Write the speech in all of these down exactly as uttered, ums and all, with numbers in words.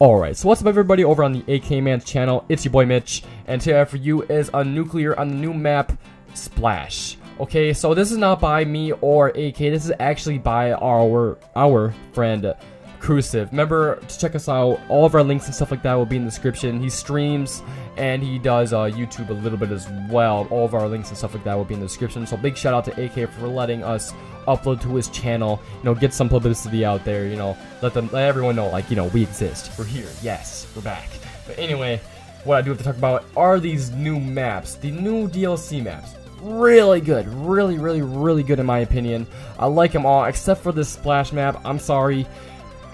Alright, so what's up everybody over on the A K Man's channel, it's your boy Mitch, and today for you is a nuclear on the new map, Splash. Okay, so this is not by me or A K, this is actually by our our friend Crusiive. Remember to check us out, all of our links and stuff like that will be in the description. He streams and he does uh, YouTube a little bit as well. All of our links and stuff like that will be in the description. So big shout out to A K for letting us upload to his channel, you know, get some publicity out there, you know, let them, let everyone know, like, you know, we exist, we're here, yes, we're back. But anyway, what I do have to talk about are these new maps, the new D L C maps. Really good, really, really, really good in my opinion. I like them all, except for this Splash map. I'm sorry.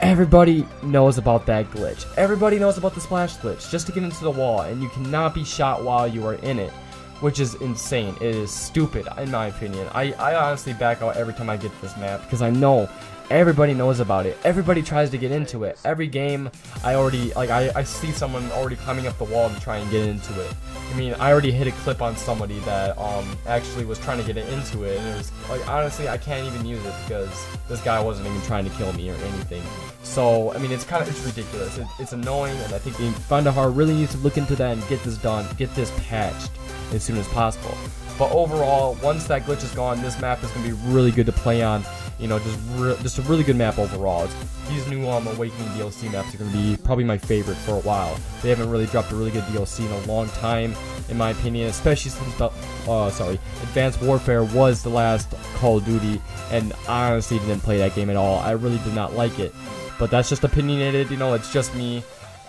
Everybody knows about that glitch. Everybody knows about the Splash glitch, just to get into the wall, and you cannot be shot while you are in it, which is insane. It is stupid, in my opinion. I, I honestly back out every time I get this map, because I know everybody knows about it. Everybody tries to get into it. Every game, I already, like, I, I see someone already climbing up the wall to try and get into it. I mean, I already hit a clip on somebody that um actually was trying to get into it, and it was, like, honestly, I can't even use it because this guy wasn't even trying to kill me or anything. So, I mean, it's kind of, it's ridiculous. It, it's annoying, and I think Fandahar really needs to look into that and get this done, get this patched as soon as possible. But overall, once that glitch is gone, this map is going to be really good to play on. You know, just re just a really good map overall. It's, these new um, Awakening D L C maps are going to be probably my favorite for a while. They haven't really dropped a really good D L C in a long time, in my opinion. Especially since the, uh, sorry, Advanced Warfare was the last Call of Duty, and I honestly didn't play that game at all. I really did not like it. But that's just opinionated, you know, it's just me.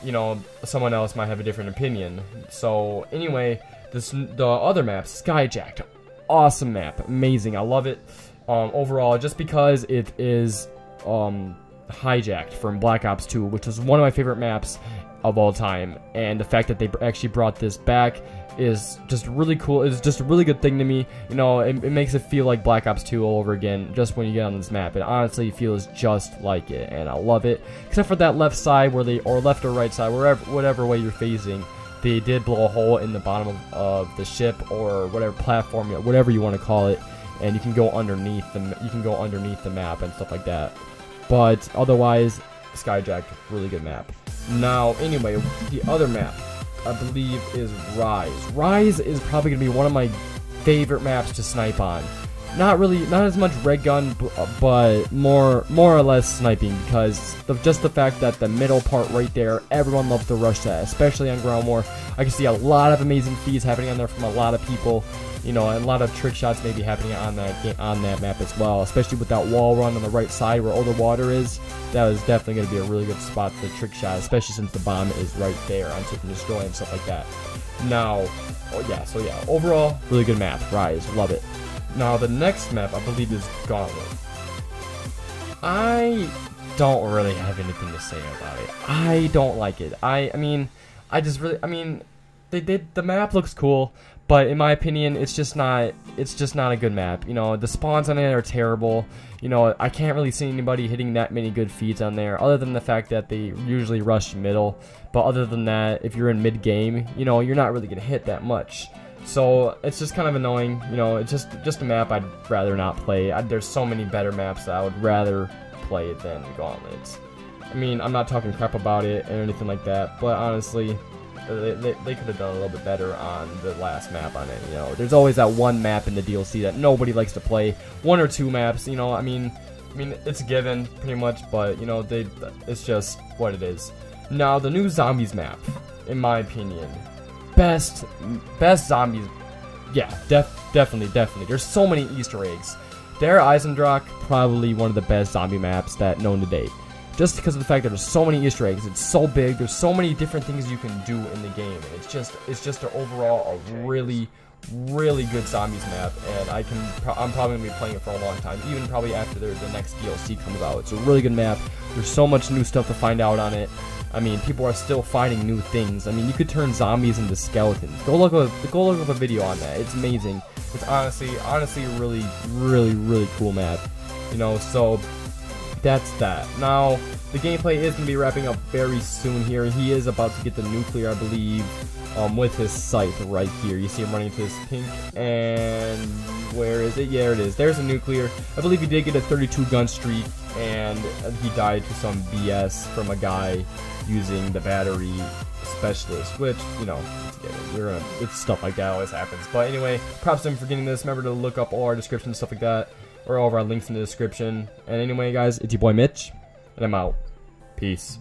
You know, someone else might have a different opinion. So, anyway, this the other map, Skyjacked. Awesome map. Amazing. I love it. Um, overall, just because it is um, hijacked from Black Ops two, which is one of my favorite maps of all time, and the fact that they actually brought this back is just really cool. It's just a really good thing to me. You know, it, it makes it feel like Black Ops two all over again just when you get on this map. It honestly feels just like it, and I love it. Except for that left side where they, or left or right side, wherever, whatever way you're facing, they did blow a hole in the bottom of, of the ship or whatever platform, whatever you want to call it, and you can go underneath the you can go underneath the map and stuff like that. But otherwise, Skyjacked, really good map. Now, anyway, the other map, I believe, is Rise. Rise is probably going to be one of my favorite maps to snipe on. Not really, not as much red gun, but more, more or less sniping, because of just the fact that the middle part right there, everyone loves to rush that, especially on ground war. I can see a lot of amazing feats happening on there from a lot of people, you know, and a lot of trick shots maybe happening on that on that map as well, especially with that wall run on the right side where all the water is. That was definitely going to be a really good spot for the trick shot, especially since the bomb is right there on Take and Destroy and stuff like that. Now, oh yeah, so yeah, overall, really good map, Rise, love it. Now, the next map, I believe, is Gauntlet. I don't really have anything to say about it. I don't like it. I, I mean, I just really, I mean, they did, the map looks cool, but in my opinion, it's just not, it's just not a good map. You know, the spawns on it are terrible. You know, I can't really see anybody hitting that many good feeds on there, other than the fact that they usually rush middle. But other than that, if you're in mid-game, you know, you're not really going to hit that much. So it's just kind of annoying, you know. It's just just a map I'd rather not play. I, there's so many better maps that I would rather play than Gauntlets. I mean, I'm not talking crap about it or anything like that, but honestly, they, they, they could have done a little bit better on the last map on it. You know, there's always that one map in the D L C that nobody likes to play, one or two maps. You know, I mean, I mean it's a given pretty much, but you know, they it's just what it is. Now, the new zombies map, in my opinion. Best, best zombies, yeah, def definitely, definitely. There's so many Easter eggs. Der Eisendrachen, probably one of the best zombie maps that known to date. Just because of the fact that there's so many Easter eggs, it's so big. There's so many different things you can do in the game. It's just, it's just an overall a really, really good zombies map, and I can, I'm probably gonna be playing it for a long time, even probably after the, the next D L C comes out. It's a really good map. There's so much new stuff to find out on it. I mean, people are still finding new things. I mean, you could turn zombies into skeletons. Go look up, go look up a video on that. It's amazing. It's honestly, honestly a really, really, really cool map. You know, so that's that. Now, the gameplay is going to be wrapping up very soon here. He is about to get the nuclear, I believe, um, with his scythe right here. You see him running into his pink, and where is it? Yeah, it is. There's the nuclear. I believe he did get a thirty-two gun streak, and and he died to some B S from a guy using the battery specialist, which, you know, we're gonna, it's stuff like that always happens. But anyway, props to him for getting this. Remember to look up all our descriptions, stuff like that, or all of our links in the description. And anyway, guys, it's your boy Mitch, and I'm out. Peace.